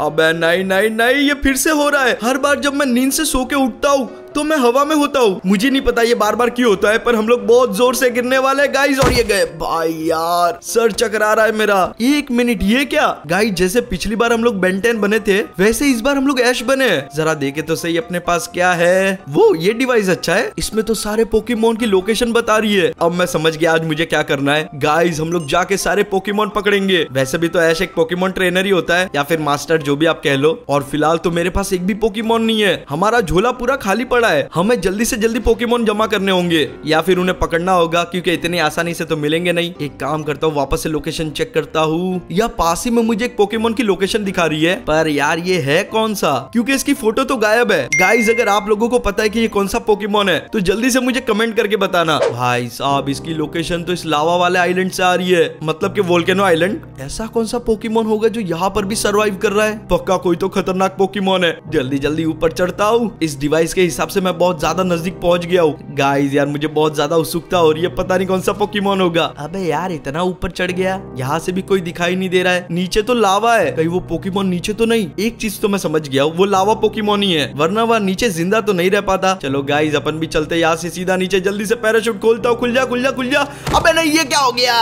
अबे नहीं नहीं नहीं, ये फिर से हो रहा है। हर बार जब मैं नींद से सो के उठता हूँ तो मैं हवा में होता हूँ। मुझे नहीं पता ये बार बार क्यों होता है, पर हम लोग बहुत जोर से गिरने वाले हैं गाइस। और ये गए भाई, यार सर चकरा रहा है मेरा। एक मिनट, ये क्या गाइस? जैसे पिछली बार हम लोग बेंटेन बने थे वैसे इस बार हम लोग ऐश बने। जरा देखे तो सही अपने पास क्या है। वो ये डिवाइस अच्छा है, इसमें तो सारे पोकेमोन की लोकेशन बता रही है। अब मैं समझ गया आज मुझे क्या करना है गाइस। हम लोग जाके सारे पोकेमोन पकड़ेंगे। वैसे भी तो ऐश एक पोकेमोन ट्रेनर ही होता है या फिर मास्टर, जो भी आप कह लो। और फिलहाल तो मेरे पास एक भी पोकेमोन नहीं है। हमारा झोला पूरा खाली है। हमें जल्दी से जल्दी पोकेमोन जमा करने होंगे या फिर उन्हें पकड़ना होगा, क्योंकि इतनी आसानी से तो मिलेंगे नहीं। एक काम करता हूँ, वापस से लोकेशन चेक करता हूँ। या पास ही में मुझे एक पोकेमोन की लोकेशन दिखा रही है, पर यार ये है कौन सा, क्योंकि इसकी फोटो तो गायब है। गाइस अगर आप लोगों को पता है कि ये कौन सा पोकेमोन है तो जल्दी से मुझे कमेंट करके बताना। भाई साहब, इसकी लोकेशन तो इस लावा वाले आइलैंड से आ रही है, मतलब की वोल्केनो आइलैंड। ऐसा कौन सा पोकेमोन होगा जो यहाँ पर भी सर्वाइव कर रहा है? पक्का कोई तो खतरनाक पोकेमोन है। जल्दी जल्दी ऊपर चढ़ता हूँ। इस डिवाइस के हिसाब से मैं बहुत ज्यादा नजदीक पहुंच गया हूँ। गाइस यार मुझे बहुत ज्यादा उत्सुकता हो रही है, पता नहीं कौन सा पोकेमोन होगा। अबे यार इतना ऊपर चढ़ गया, यहाँ से भी कोई दिखाई नहीं दे रहा है। नीचे तो लावा है, कहीं वो पोकेमोन नीचे तो नहीं। एक चीज तो मैं समझ गया हूँ, वो लावा पोकेमोन ही है, वरना वह नीचे जिंदा तो नहीं रह पाता। चलो गाइस अपन भी चलते यहाँ से सीधा नीचे। जल्दी से पैराशूट खोलता हूँ। खुल जा खुल जा खुल जा। अबे नहीं, ये क्या हो गया?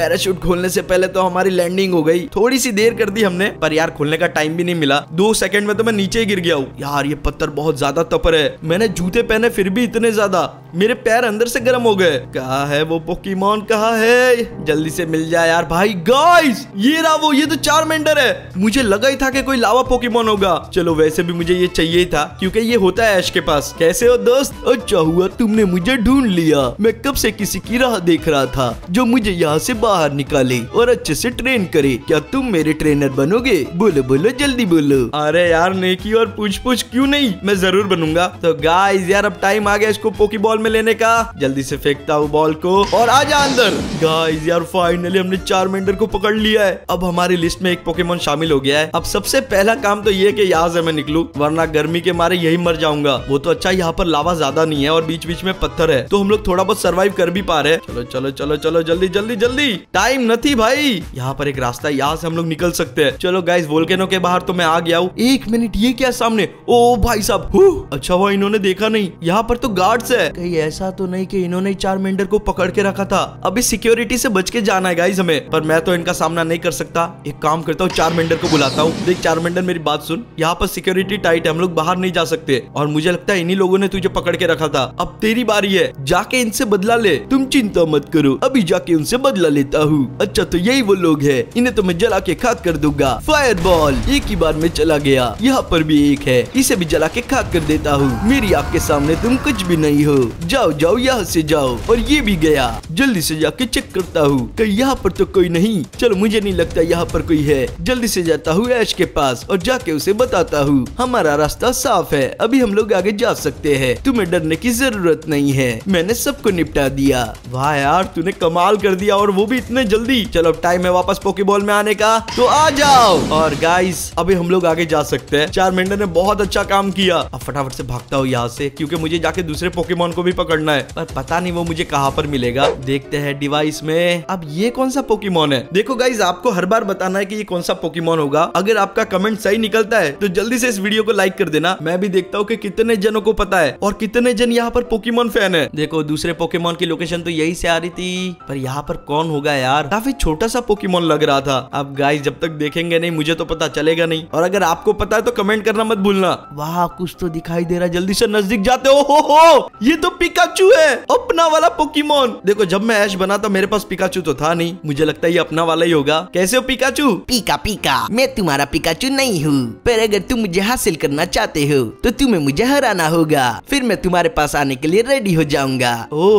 पैराशूट खोलने से पहले तो हमारी लैंडिंग हो गई। थोड़ी सी देर कर दी हमने, पर यार खोलने का टाइम भी नहीं मिला। 2 सेकंड में तो मैं नीचे गिर गया हूँ। यार ये पत्थर बहुत ज्यादा तपर है। मैंने जूते पहने फिर भी इतने ज्यादा, मेरे पैर अंदर से गर्म हो गए। कहाँ है वो पोकेमोन, कहाँ है? जल्दी से मिल जाए यार भाई। गाइस ये रहा वो, ये तो चार्मेंडर है। मुझे लगा ही था कि कोई लावा पोकेमोन होगा। चलो वैसे भी मुझे ये चाहिए ही था, क्योंकि ये होता है ऐश के पास। कैसे हो दोस्त? अच्छा हुआ तुमने मुझे ढूंढ लिया। मैं कब से किसी की राह देख रहा था जो मुझे यहाँ से बाहर निकाले और अच्छे से ट्रेन करे। क्या तुम मेरे ट्रेनर बनोगे? बोलो बोलो जल्दी बोलो। अरे यार नेकी और पूछ क्यूँ नहीं, मैं जरूर बनूंगा। तो गाइस यार अब टाइम आ गया इसको पोकेबॉल में लेने का। जल्दी से फेंकता हूँ बॉल को और आजा अंदर। गाइस यार फाइनली हमने चार्मेंडर को पकड़ लिया है। अब हमारी लिस्ट में एक पोकेमॉन शामिल हो गया है। अब सबसे पहला काम तो ये है कि यहाँ से मैं निकलूं, वरना गर्मी के मारे यही मर जाऊंगा। वो तो अच्छा यहाँ पर लावा ज्यादा नहीं है और बीच बीच में पत्थर है, तो हम लोग थोड़ा बहुत सर्वाइव कर भी पा रहे हैं। चलो चलो चलो चलो जल्दी जल्दी जल्दी, टाइम नहीं भाई। यहाँ पर एक रास्ता है, यहाँ से हम लोग निकल सकते हैं। चलो गाइस वोल्केनो के बाहर तो मैं आ गया हूँ। एक मिनट, ये क्या सामने? ओ भाई साहब, अच्छा हुआ इन्होंने देखा नहीं। यहाँ पर तो गार्ड्स है। कहीं ऐसा तो नहीं कि इन्होंने चार्मेंडर को पकड़ के रखा था। अभी सिक्योरिटी से बच के जाना है गाइस हमें, पर मैं तो इनका सामना नहीं कर सकता। एक काम करता हूँ, चार्मेंडर को बुलाता हूँ। देख चार्मेंडर मेरी बात सुन, यहाँ पर सिक्योरिटी टाइट है, हम लोग बाहर नहीं जा सकते। और मुझे लगता है इन्हीं लोगों ने तुझे पकड़ के रखा था। अब तेरी बारी है, जाके इनसे बदला ले। तुम चिंता मत करो, अभी जाके उनसे बदला लेता हूँ। अच्छा तो यही वो लोग है, इन्हें तो मैं जला के खाक कर दूंगा। फायर बॉल एक ही बार में चला गया। यहाँ पर भी एक है, इसे भी जला के खाक कर देता हूँ। मेरी आपके सामने तुम कुछ भी नहीं हो। जाओ जाओ यहाँ से जाओ। और ये भी गया। जल्दी से जाके चेक करता हूँ कहीं यहाँ पर तो कोई नहीं। चलो मुझे नहीं लगता यहाँ पर कोई है। जल्दी से जाता हूँ ऐश के पास और जाके उसे बताता हूँ हमारा रास्ता साफ है, अभी हम लोग आगे जा सकते हैं। तुम्हें डरने की जरूरत नहीं है, मैंने सबको निपटा दिया। वाह यार तूने कमाल कर दिया, और वो भी इतने जल्दी। चलो टाइम है वापस पोकेबॉल में आने का, तो आ जाओ। और गाइस अभी हम लोग आगे जा सकते है। चार्मेंडर ने बहुत अच्छा काम किया। अब फटाफट से भागता हूँ यहाँ से, क्योंकि मुझे जाके दूसरे पोकेमोन को भी पकड़ना है, पर पता नहीं वो मुझे कहाँ पर मिलेगा। देखते हैं डिवाइस में। अब ये कौन सा पोकेमोन है? देखो गाइस आपको हर बार बताना है कि ये कौन सा पोकेमोन होगा। अगर आपका कमेंट सही निकलता है तो जल्दी से इस वीडियो को लाइक कर देना। मैं भी देखता हूँ कि कितने जनों को पता है और कितने जन यहाँ पर पोकेमोन फैन है। देखो दूसरे पोकेमोन की लोकेशन तो यही से आ रही थी, पर यहाँ पर कौन होगा यार? काफी छोटा सा पोकेमोन लग रहा था। अब गाइस जब तक देखेंगे नहीं मुझे तो पता चलेगा नहीं। और अगर आपको पता है तो कमेंट करना मत भूलना। वाह कुछ तो दिखाई दे रहा, जल्दी से नजदीक जाते हो। ये तो पिकाचू है, अपना वाला पोकेमोन। देखो जब मैं ऐश बना था मेरे पास पिकाचू तो था नहीं, मुझे लगता है ये अपना वाला ही होगा। कैसे हो पिकाचू? पीका पीका, मैं तुम्हारा पिकाचू नहीं हूँ, पर अगर तुम मुझे हासिल करना चाहते हो तो तुम्हें मुझे हराना होगा, फिर मैं तुम्हारे पास आने के लिए रेडी हो जाऊंगा। ओ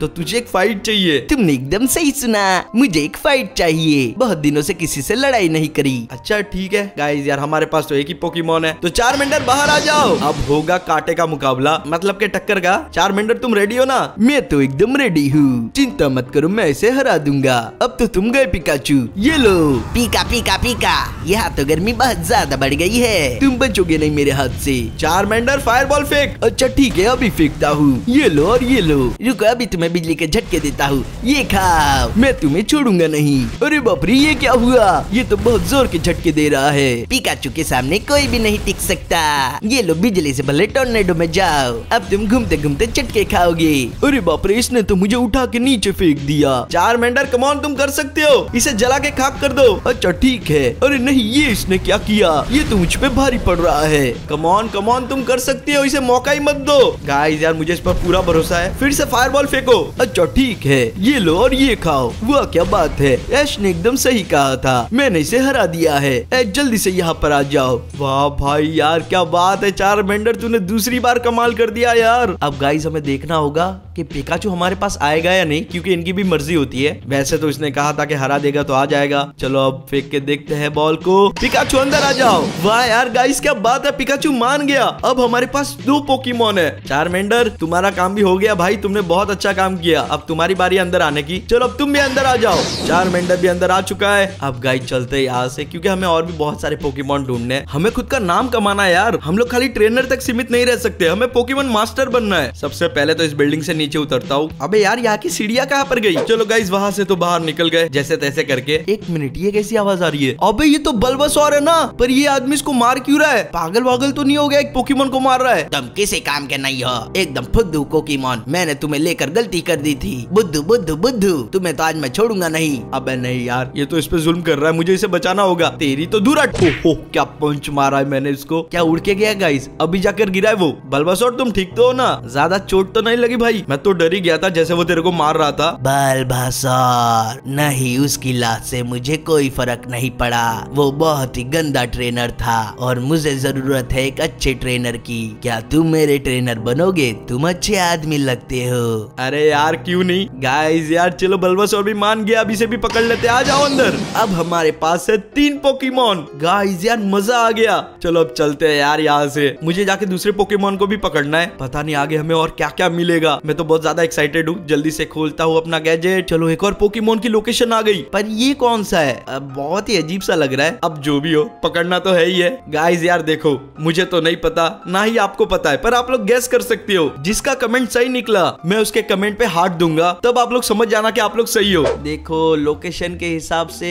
तो तुझे एक फाइट चाहिए? तुमने एकदम सही सुना, मुझे एक फाइट चाहिए। बहुत दिनों से किसी से लड़ाई नहीं करी। अच्छा ठीक है गाइस यार हमारे पास तो एक ही पोकेमोन है, तो चार्मेंडर बाहर आ जाओ। अब होगा कांटे का मुकाबला मतलब के टक्कर का। चार्मेंडर तुम रेडी हो ना? मैं तो एकदम रेडी हूँ, चिंता मत करो, मैं इसे हरा दूंगा। अब तो तुम गए पिकाचू, ये लो। पीका पीका पीका, यहाँ तो गर्मी बहुत ज्यादा बढ़ गई है, तुम बचोगे नहीं मेरे हाथ से। चार्मेंडर फायरबॉल फेंक। अच्छा ठीक है, अभी फेंकता हूँ, ये लो और ये लो। रुको अभी तुम्हें बिजली के झटके देता हूँ, ये खाओ, मैं तुम्हें छोड़ूंगा नहीं। अरे बाप रे, ये क्या हुआ? ये तो बहुत जोर के झटके दे रहा है। पिकाचू के सामने कोई भी नहीं टिक सकता। ये लो, बिजली से भले टोर्नेडो में जाओ, अब तुम घूमते घूमते चटके खाओगे। अरे बाप रे, इसने तो मुझे उठा के नीचे फेंक दिया। चार्मेंडर कम ऑन, तुम कर सकते हो, इसे जला के खाक कर दो। अच्छा ठीक है। अरे नहीं, ये इसने क्या किया? ये तो मुझ पे भारी पड़ रहा है। कम ऑन, तुम कर सकते हो, इसे मौका ही मत दो। गाइस यार, मुझे इस पर पूरा भरोसा है। फिर से फायरबॉल फेंको। अच्छा ठीक है, ये लो और ये खाओ। वाह क्या बात है, ऐश ने एकदम सही कहा था, मैंने इसे हरा दिया है। ऐश जल्दी से यहाँ पर आ जाओ। वाह भाई यार, क्या बात है चार्मेंडर, तूने दूसरी बार कमाल कर दिया यार। अब गाइस हमें देखना होगा कि पिकाचू हमारे पास आएगा या नहीं, क्योंकि इनकी भी मर्जी होती है। वैसे तो इसने कहा था कि हरा देगा तो आ जाएगा। चलो अब फेंक के देखते हैं बॉल को। पिकाचू अंदर आ जाओ। वाह यार गाइस, क्या बात है, पिकाचू मान गया। अब हमारे पास 2 पोकेमॉन है। चार्मेंडर तुम्हारा काम भी हो गया भाई, तुमने बहुत अच्छा काम किया। अब तुम्हारी बारी अंदर आने की। चलो अब तुम भी अंदर आ जाओ। चार्मेंडर भी अंदर आ चुका है। अब गाइस चलते हैं यहाँ से, क्योंकि हमें और भी बहुत सारे पोकेमॉन ढूंढने हैं। हमें खुद का नाम कमाना है यार, हम लोग खाली ट्रेनर तक सीमित नहीं रह सकते, हमें पोकेमॉन मास्टर बनना है। सबसे पहले तो इस बिल्डिंग से नीचे उतरता हूँ। अबे यार, यहाँ की सीढ़ियाँ कहाँ पर गई? चलो गाइस, वहाँ से तो बाहर निकल गए जैसे तैसे करके। एक मिनट, ये कैसी आवाज आ रही है? अबे ये तो बल्बासौर है ना, पर ये आदमी इसको मार क्यों रहा है? पागल वागल तो नहीं हो गया? एक पोकेमॉन को मार रहा है। तुम किसी काम के नहीं हो, एकदम फुद्दू पोकेमॉन। मैंने तुम्हें लेकर गलती कर दी थी। बुद्धू बुद्धू बुद्धू, तुम्हें तो आज मैं छोड़ूंगा नहीं। अबे नहीं यार, ये तो इस पे जुल्म कर रहा है, मुझे इसे बचाना होगा। तेरी तो दूर हट। ओहो, क्या पंच मारा है मैंने इसको। क्या उड़ के गया गाइस? अभी जाकर गिरा है वो। बल्बासौर तुम ठीक तो हो ना? ज्यादा चोट तो नहीं लगी भाई? मैं तो डर ही गया था जैसे वो तेरे को मार रहा था। बल्बासौर नहीं, उसकी लात से मुझे कोई फर्क नहीं पड़ा। वो बहुत ही गंदा ट्रेनर था और मुझे जरूरत है एक अच्छे ट्रेनर की। क्या तुम मेरे ट्रेनर बनोगे? तुम अच्छे आदमी लगते हो। अरे यार क्यों नहीं गाइस यार, चलो बल्बासौर भी मान गया, अब इसे भी पकड़ लेते। आ जाओ अंदर। अब हमारे पास है 3 पोकेमॉन। गाइस यार मजा आ गया। चलो अब चलते हैं यार यहाँ से। मुझे जाके दूसरे पोकेमॉन को भी पकड़ना है, पता नहीं आगे हमें और क्या क्या मिलेगा। मैं तो बहुत ज्यादा एक्साइटेड हूँ। जल्दी से खोलता हूँ अपना गैजेट। चलो एक और पोकेमॉन की लोकेशन आ गई, पर ये कौन सा है? बहुत ही अजीब सा लग रहा है। अब जो भी हो, पकड़ना तो है ही है। गाइस यार देखो, मुझे तो नहीं पता, ना ही आपको पता है, पर आप लोग गेस कर सकते हो। जिसका कमेंट सही निकला, मैं उसके कमेंट पे हार्ट दूंगा, तब आप लोग समझ जाना कि आप लोग सही हो। देखो लोकेशन के हिसाब से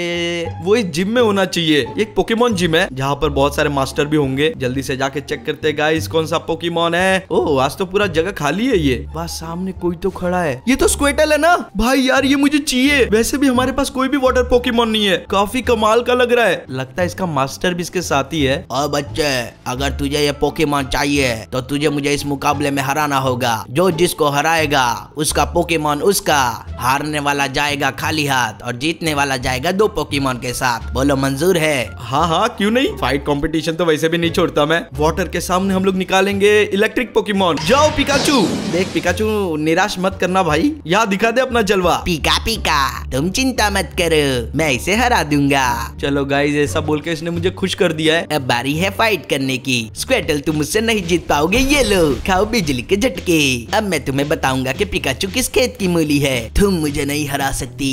वो इस जिम में होना चाहिए। एक पोकेमॉन जिम है जहाँ पर बहुत सारे मास्टर भी होंगे। जल्दी से जाके चेक करते हैं गाइस, कौन सा पोकेमॉन है। ओह, आज तो पूरा जगह खाली है। ये बस सामने कोई तो खड़ा है। ये तो स्क्वेटल है ना भाई? यार ये मुझे चाहिए। वैसे भी हमारे पास कोई भी वाटर पोकेमॉन नहीं है। काफी कमाल का लग रहा है। लगता है इसका मास्टर भी इसके साथ ही है। और बच्चे, अगर तुझे ये पोकेमॉन चाहिए तो तुझे मुझे इस मुकाबले में हराना होगा। जो जिसको हराएगा उसका पोकेमॉन उसका। हारने वाला जाएगा खाली हाथ और जीतने वाला जाएगा 2 पोकेमॉन के साथ। बोलो मंजूर है? हाँ हाँ क्यों नहीं, फाइट कॉम्पिटिशन तो वैसे भी नहीं छोड़ता मैं। वाटर के सामने हम लोग निकालेंगे इलेक्ट्रिक पोकेमॉन। जाओ पिकाचू। देख पिकाचू, निराश मत करना भाई, यहाँ दिखा दे अपना जलवा। पीका पीका, तुम चिंता मत करो, मैं इसे हरा दूंगा। चलो गाइस, ऐसा बोल के इसने मुझे खुश कर दिया है। अब बारी है फाइट करने की। स्क्वेटल, तुम मुझसे नहीं जीत पाओगे। ये लो, खाओ बिजली के झटके। अब मैं तुम्हें बताऊंगा कि पिकाचू किस खेत की मूली है। तुम मुझे नहीं हरा सकती,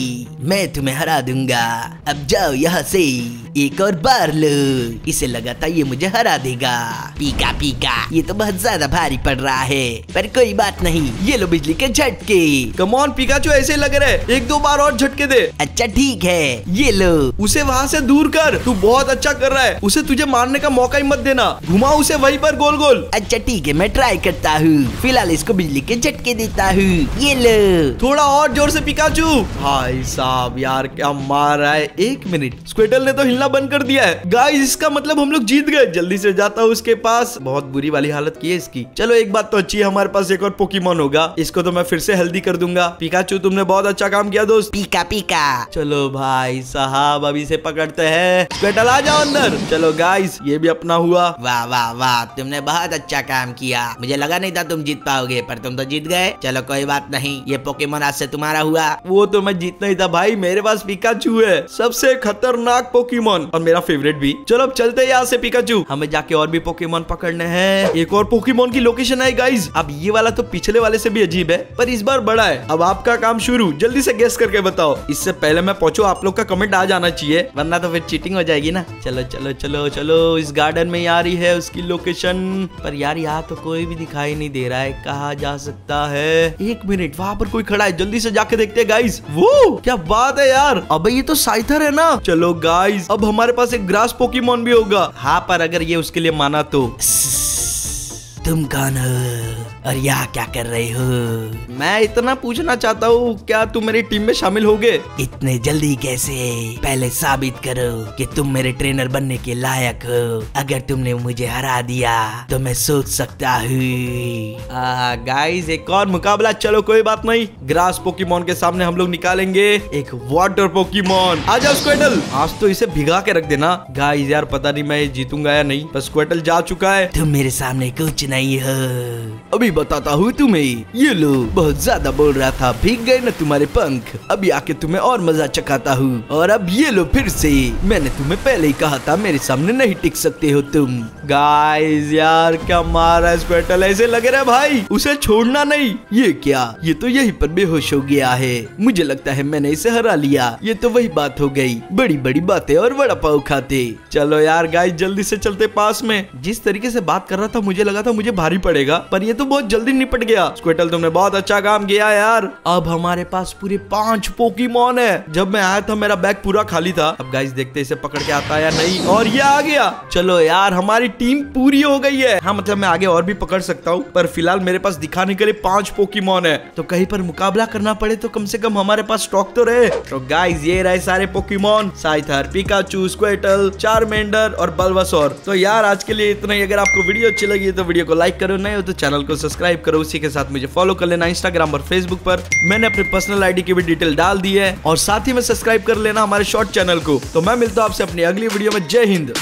मैं तुम्हें हरा दूंगा। अब जाओ यहाँ से। एक और बार लो, इसे लगा था ये मुझे हरा देगा। पीका पीका, ये तो बहुत ज्यादा भारी पड़ रहा है, पर कोई बात नहीं। ये लो बिजली के झटके। कम ऑन पिकाचू, ऐसे लग रहा है, 1-2 बार और झटके दे। अच्छा ठीक है, ये लो। उसे वहाँ से दूर कर, तू बहुत अच्छा कर रहा है। उसे तुझे मारने का मौका ही मत देना। घुमाओ उसे वहीं पर गोल गोल। अच्छा ठीक है, मैं ट्राई करता हूँ। फिलहाल इसको बिजली के झटके देता हूँ। ये लो, थोड़ा और जोर से पिकाचू। भाई साहब यार, क्या मार रहा है। एक मिनट, स्क्वेटल ने तो हिलना बंद कर दिया है। गाइस इसका मतलब हम लोग जीत गए। जल्दी से जाता हूँ उसके पास। बहुत बुरी वाली हालत की है इसकी। चलो एक बात तो अच्छी है, हमारे पास एक और पोकेमॉन होगा। इसको तो मैं फिर से हेल्दी कर दूंगा। पिकाचू तुमने बहुत अच्छा काम किया दोस्त। पीका पीका। चलो भाई साहब, अभी से पकड़ते हैं। स्क्वेटल आ जाओ अंदर। चलो गाइस, ये भी अपना हुआ। वाह वाह वाह, तुमने बहुत अच्छा काम किया। मुझे लगा नहीं था तुम जीत पाओगे, पर तुम तो जीत गए। चलो कोई बात नहीं, ये पोकेमॉन आज से तुम्हारा मारा हुआ। वो तो मैं जीतना ही था भाई, मेरे पास पिकाचू है, सबसे खतरनाक पोकेमॉन और मेरा फेवरेट भी। चलो अब चलते यहाँ से पिकाचू, हमें जाके और भी पोकेमॉन पकड़ने हैं। एक और पोकेमॉन की लोकेशन है गाइज। अब ये वाला तो पिछले वाले से भी अजीब है पर इस बार बड़ा है। अब आपका काम शुरू, जल्दी से गेस करके बताओ। इससे पहले मैं पहुंचू आप लोग का कमेंट आ जाना चाहिए, वरना तो फिर चीटिंग हो जाएगी ना। चलो चलो चलो चलो, इस गार्डन में आ रही है उसकी लोकेशन। पर यार यहाँ तो कोई भी दिखाई नहीं दे रहा है, कहा जा सकता है। एक मिनट, वहाँ पर कोई खड़ा है, जल्दी से जाके देखते हैं गाइज। वो क्या बात है यार, अबे ये तो साइथर है ना। चलो गाइज, अब हमारे पास एक ग्रास पोकेमॉन भी होगा। हाँ, पर अगर ये उसके लिए माना तो। तुम कौन हो और यहाँ क्या कर रहे हो? मैं इतना पूछना चाहता हूँ, क्या तुम मेरी टीम में शामिल होगे? इतने जल्दी कैसे? पहले साबित करो कि तुम मेरे ट्रेनर बनने के लायक हो। अगर तुमने मुझे हरा दिया तो मैं सोच सकता हूँ। गाइस, एक और मुकाबला। चलो कोई बात नहीं, ग्रास पोकेमॉन के सामने हम लोग निकालेंगे एक वाटर पोकेमॉन। आजा स्क्वेटल, आज तो इसे भिगा के रख देना। गाइस यार पता नहीं मैं जीतूंगा या नहीं, पर स्क्वेटल जा चुका है। तुम मेरे सामने कुछ नहीं हो, अभी बताता हूँ तुम्हें। ये लो, बहुत ज्यादा बोल रहा था, भीग गए ना तुम्हारे पंख। अभी आके तुम्हें और मजा चखाता हूँ। और अब ये लो फिर से, मैंने तुम्हें पहले ही कहा था मेरे सामने नहीं टिक सकते हो तुम। गाइस यार क्या मारा स्क्वेटल, ऐसे लग रहा है भाई उसे छोड़ना नहीं। ये क्या, ये तो यही पर बेहोश हो गया है। मुझे लगता है मैंने इसे हरा लिया। ये तो वही बात हो गई, बड़ी बड़ी बातें और वड़ा पाव खाते। चलो यार गाइस जल्दी से चलते पास में। जिस तरीके से बात कर रहा था मुझे लगा था मुझे भारी पड़ेगा, पर ये तो बहुत जल्दी निपट गया। स्क्वेटल तुमने बहुत अच्छा काम किया यार। अब हमारे पास पूरे 5 पोकेमॉन है। जब मैं आया था मेरा बैग पूरा खाली था। अब गाइस देखते इसे पकड़ के आता है या नहीं। और ये आ गया। चलो यार हमारी टीम पूरी हो गई है। हाँ मतलब मैं आगे और भी पकड़ सकता हूँ, पर फिलहाल मेरे पास दिखाने के लिए 5 पोकेमॉन है। तो कहीं पर मुकाबला करना पड़े तो कम से कम हमारे पास स्टॉक तो रहे। तो गाइस ये रहे सारे Pokemon, Scyther, Pikachu, Squirtle, Charmander और बल्बासोर। तो यार आज के लिए इतना ही। अगर आपको वीडियो अच्छी लगी तो वीडियो को लाइक करो, नहीं हो तो चैनल को सब्सक्राइब करो। उसी के साथ मुझे फॉलो कर लेना इंस्टाग्राम और फेसबुक पर। मैंने अपने पर्सनल आईडी की भी डिटेल डाल दी है। और साथ ही में सब्सक्राइब कर लेना हमारे शॉर्ट चैनल को। तो मैं मिलता हूँ आपसे अपनी अगली वीडियो में। जय हिंद।